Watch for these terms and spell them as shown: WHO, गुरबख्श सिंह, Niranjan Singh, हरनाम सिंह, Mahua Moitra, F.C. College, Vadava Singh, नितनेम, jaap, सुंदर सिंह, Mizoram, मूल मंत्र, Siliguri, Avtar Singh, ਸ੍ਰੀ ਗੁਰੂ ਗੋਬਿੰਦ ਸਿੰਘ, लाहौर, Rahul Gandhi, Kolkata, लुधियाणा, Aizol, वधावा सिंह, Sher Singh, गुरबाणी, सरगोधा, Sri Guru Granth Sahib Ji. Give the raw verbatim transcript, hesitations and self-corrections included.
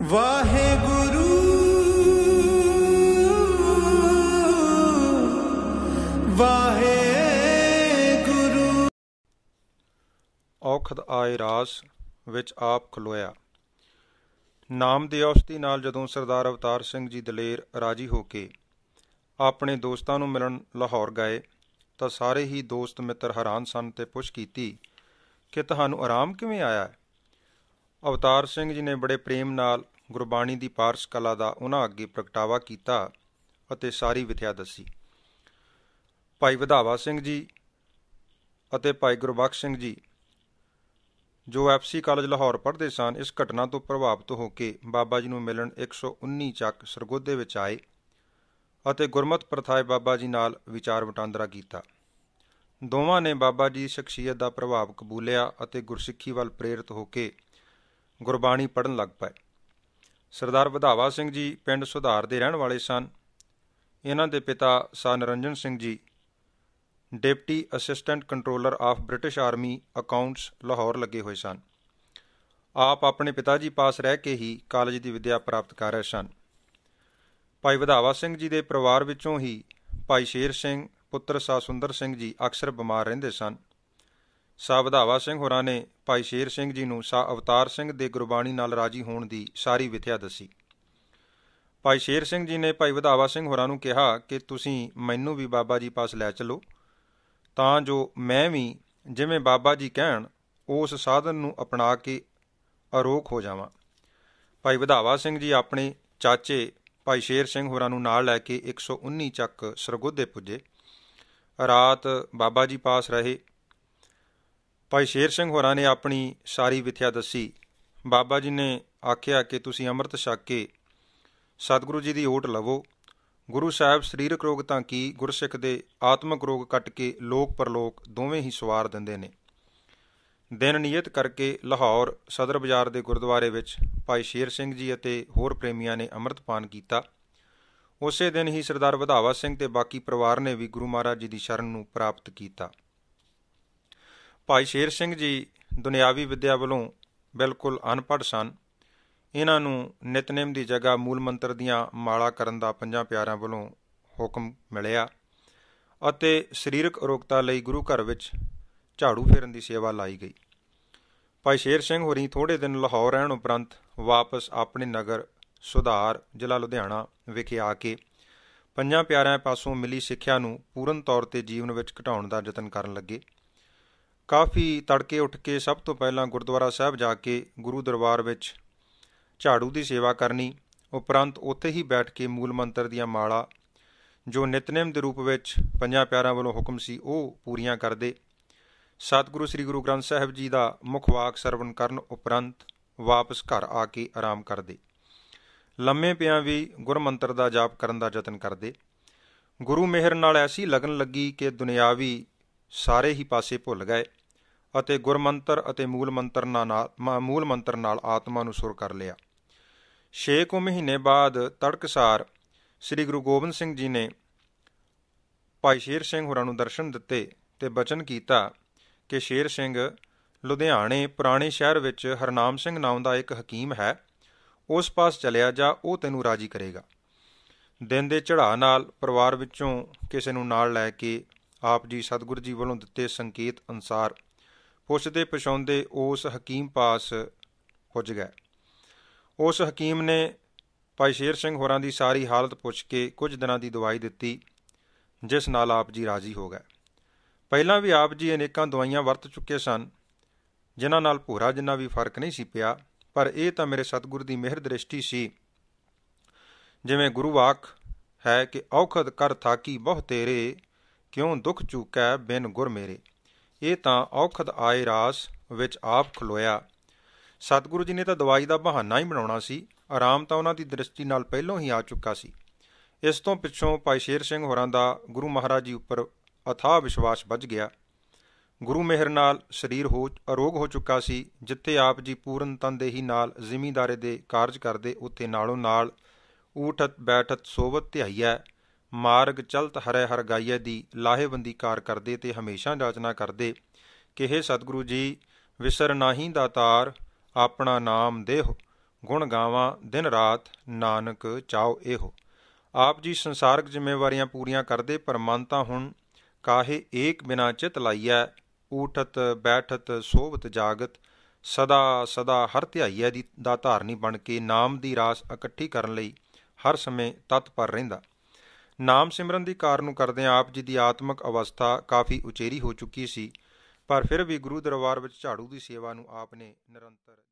वाहे गुरु वाहे गुरु। औखद आए रास विच आप खलोया। नाम दी औसती नाल जदों सरदार अवतार सिंह जी दलेर राजी होके अपने दोस्तां नूं मिलण लाहौर गए तां सारे ही दोस्त मित्र हैरान सन ते पुछ कीती कि तुहानूं आराम किवें आया है। अवतार सिंह जी ने बड़े प्रेम नाल गुरबाणी दी पारस कला दा उन्हां अगे प्रगटावा कीता अते सारी विद्या दसी। भाई वधावा सिंह जी अते भाई गुरबख्श सिंह जी जो एफ सी कॉलेज लाहौर पढ़ते सन, इस घटना तो प्रभावित होकर बाबा जी नूं मिलण एक सौ उन्नी चक सरगोधे विच आए अते गुरमत प्रथाए बाबा जी नाल विचार वटांदरा कीता। दोवां ने बाबा जी दी शख्सीयत दा प्रभाव कबूलिया अते गुरसिक्खी वल प्रेरित होकर गुरबाणी पढ़न लग पाए। सरदार वधावा सिंह जी पिंड सुधार दे रहन वाले सन। इन्हां दे पिता सा Niranjan Singh ji deputy assistant controller of British army accounts लाहौर लगे हुए सन। आप अपने पिता जी पास रह के ही कालेज की विद्या प्राप्त कर रहे सन। भाई वधावा सिंह जी दे परिवार विचों ही भाई शेर सिंह पुत्र सा सुंदर सिंह जी अक्सर बीमार रहिंदे सन। सा वधावा सिंह होरां ने भाई शेर सिंह जी नूं सा अवतार सिंह दे गुरबाणी नाल राजी होण दी सारी विद्या दसी। भाई शेर सिंह जी ने भाई वधावा सिंह होरां नूं कहा कि तुसीं मैनूं भी बाबा जी पास लै चलो तां जो मैं भी जिवें बाबा जी कहण उस साधन नूं अपना के अरोक हो जावां। भाई वधावा सिंह जी अपने चाचे भाई शेर सिंह होरां नूं नाल लै के एक सौ उन्नी चक सरगोधे पुजे। रात बाबा जी पास रहे। भाई शेर सिंह होरां ने अपनी सारी विद्या दसी। बाबा जी ने आख्या कि तुसीं अमृत छक के सतगुरू जी दी ओट लवो। गुरु साहब शरीरक रोग तां की गुरसिख दे आत्मक रोग कट के लोक परलोक दोवें ही सवार दिंदे ने। दिन नियत करके लाहौर सदर बाज़ार दे गुरुद्वारे विच भाई शेर सिंह जी अते होर प्रेमियां ने अमृतपान कीता। उसे दिन ही सरदार वधावा सिंह ते बाकी परिवार ने भी गुरु महाराज जी दी शरण नूं प्राप्त कीता। भाई शेर सिंह जी दुनियावी विद्या वालों बिल्कुल अनपढ़ सन। इन्हां नूं नितनेम की जगह मूल मंत्र दियां माला करन दा पंजां प्यारां वालों हुक्म मिलिया अते शरीरक अरोगता लई गुरु घर विच झाड़ू फेरन की सेवा लाई गई। भाई शेर सिंह होरी थोड़े दिन लाहौर रहण उपरंत वापस अपने नगर सुधार जिला लुधियाणा विखे आके पंजां प्यारां पासों मिली सिक्ख्या नूं पूर्ण तौर ते जीवन विच घटाउण दा यतन करन लगे। काफ़ी तड़के उठ के सब तो पहला गुरुद्वारा साहब जाके गुरु दरबार विच झाड़ू की सेवा करनी, उपरंत उत्थे ही बैठ के मूल मंत्र दियां माला जो नितनेम के रूप में पंजां प्यारां वालों हुक्म सी वो पूरियां करदे। सतगुरु श्री गुरु ग्रंथ साहब जी का मुख वाक सरवण करन उपरंत वापस घर आके आराम करदे। लम्मे पियां भी गुरमंत्र का जाप करन का यतन करदे। गुरु मेहर नाल ऐसी लगन लगी कि दुनियावी सारे ही पासे भुल गए ਅਤੇ ਗੁਰਮੰਤਰ ਅਤੇ ਮੂਲ ਮੰਤਰ ਨਾਲ ਮੂਲ ਮੰਤਰ ਨਾਲ ਆਤਮਾ ਨੂੰ ਸੁਰ ਕਰ ਲਿਆ। ਛੇ ਕੁ ਮਹੀਨੇ ਬਾਅਦ ਤੜਕਸਾਰ ਸ੍ਰੀ ਗੁਰੂ ਗੋਬਿੰਦ ਸਿੰਘ ਜੀ ਨੇ ਭਾਈ ਸ਼ੇਰ ਸਿੰਘ ਹੋਰਾਂ ਨੂੰ ਦਰਸ਼ਨ ਦਿੱਤੇ ਅਤੇ ਬਚਨ ਕੀਤਾ ਕਿ ਸ਼ੇਰ ਸਿੰਘ ਲੁਧਿਆਣੇ ਪੁਰਾਣੇ ਸ਼ਹਿਰ ਵਿੱਚ ਹਰਨਾਮ ਸਿੰਘ ਨਾਮ ਦਾ ਇੱਕ ਹਕੀਮ ਹੈ, ਉਸ ਪਾਸ ਚਲਿਆ ਜਾ, ਉਹ ਤੈਨੂੰ ਰਾਜੀ ਕਰੇਗਾ। ਦਿਨ ਦੇ ਚੜ੍ਹਾਅ ਨਾਲ ਪਰਿਵਾਰ ਵਿੱਚੋਂ ਕਿਸੇ ਨੂੰ ਨਾਲ ਲੈ ਕੇ ਆਪ ਜੀ ਸਤਿਗੁਰੂ ਜੀ ਵੱਲੋਂ ਦਿੱਤੇ ਸੰਕੇਤ ਅਨੁਸਾਰ ਪੁੱਛਦੇ ਪਛਾਉਂਦੇ ਉਸ ਹਕੀਮ ਪਾਸ ਪੁੱਜ ਗਏ। ਉਸ ਹਕੀਮ ਨੇ ਭਾਈ ਸ਼ੇਰ ਸਿੰਘ ਹੋਰਾਂ ਦੀ ਸਾਰੀ ਹਾਲਤ ਪੁੱਛ ਕੇ ਕੁਝ ਦਿਨਾਂ ਦੀ ਦਵਾਈ ਦਿੱਤੀ, ਜਿਸ ਨਾਲ ਆਪ ਜੀ ਰਾਜ਼ੀ ਹੋ ਗਏ। ਪਹਿਲਾਂ ਵੀ ਆਪ ਜੀ ਅਨੇਕਾਂ ਦਵਾਈਆਂ ਵਰਤ ਚੁੱਕੇ ਸਨ, ਜਿਨ੍ਹਾਂ ਨਾਲ ਭੋਰਾ ਜਿੰਨਾ ਵੀ ਫਰਕ ਨਹੀਂ ਸੀ ਪਿਆ, ਪਰ ਇਹ ਤਾਂ ਮੇਰੇ ਸਤਿਗੁਰ ਦੀ ਮਿਹਰ ਦ੍ਰਿਸ਼ਟੀ ਸੀ। ਜਿਵੇਂ ਗੁਰੂ ਆਖ ਹੈ ਕਿ ਔਖਦ ਕਰ ਥਾਕੀ ਬਹੁ ਤੇਰੇ ਕਿਉਂ ਦੁੱਖ ਚੁੱਕੈ ਬਿਨ ਗੁਰ ਮੇਰੇ। ਇਹ ਤਾਂ ਔਖਦ ਆਏ ਰਾਸ ਵਿੱਚ ਆਪ ਖਲੋਇਆ। ਸਤਿਗੁਰੂ ਜੀ ਨੇ ਤਾਂ ਦਵਾਈ ਦਾ ਬਹਾਨਾ ਹੀ ਬਣਾਉਣਾ ਸੀ, ਆਰਾਮ ਤਾਂ ਉਹਨਾਂ ਦੀ ਦ੍ਰਿਸ਼ਟੀ ਨਾਲ ਪਹਿਲੋਂ ਹੀ ਆ ਚੁੱਕਾ ਸੀ। ਇਸ ਤੋਂ ਪਿੱਛੋਂ ਭਾਈ ਸ਼ੇਰ ਸਿੰਘ ਹੋਰਾਂ ਦਾ ਗੁਰੂ ਮਹਾਰਾਜ ਜੀ ਉੱਪਰ ਅਥਾਹ ਵਿਸ਼ਵਾਸ ਵੱਜ ਗਿਆ। ਗੁਰੂ ਮਿਹਰ ਨਾਲ ਸਰੀਰ ਹੋ ਅਰੋਗ ਹੋ ਚੁੱਕਾ ਸੀ। ਜਿੱਥੇ ਆਪ ਜੀ ਪੂਰਨ ਤਨਦੇਹੀ ਨਾਲ ਜ਼ਿਮੀਂਦਾਰੇ ਦੇ ਕਾਰਜ ਕਰਦੇ, ਉੱਥੇ ਨਾਲੋਂ ਨਾਲ ਊਠਤ ਬੈਠਤ ਸੋਵਤ ਧਿਆਈਆ मार्ग चलत हरै हर गाइए दी लाहेबंदी कार करदे ते हमेशा याचना करदे कि हे सतगुरु जी, विसर नाही दातार अपना नाम देह गुण गावां दिन रात नानक चाओ एहो। आप जी संसारक जिम्मेवारियां पूरियां करदे पर मानता हुण काहे एक बिना चित लाइया। उठत बैठत सोवत जागत सदा सदा हर ध्याइया दी दा धारनी बन के नाम दी रास इकट्ठी करन लई हर समय तत्पर रहिंदा। नाम सिमरन दी कार नूं करदिआं आप जी दी आत्मक अवस्था काफ़ी उचेरी हो चुकी सी, पर फिर भी गुरु दरबार विच झाड़ू दी सेवा नूं आपने निरंतर